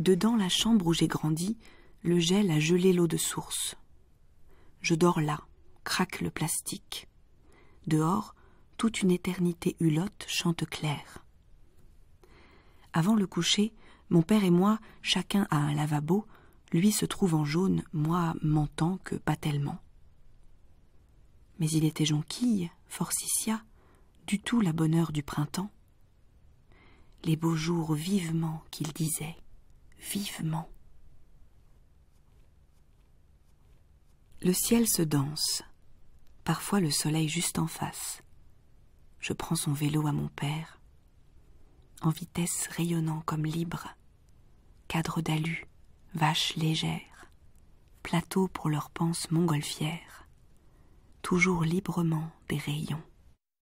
Dedans la chambre où j'ai grandi, le gel a gelé l'eau de source. Je dors là, craque le plastique. Dehors, toute une éternité hulotte chante clair. Avant le coucher, mon père et moi, chacun à un lavabo, lui se trouve en jaune, moi mentant que pas tellement. Mais il était jonquille, forsythia, du tout la bonne heure du printemps. Les beaux jours vivement qu'il disait, vivement. Le ciel se danse, parfois le soleil juste en face. Je prends son vélo à mon père, en vitesse rayonnant comme libre, cadre d'alu, vaches légères, plateau pour leurs panses montgolfières, toujours librement des rayons.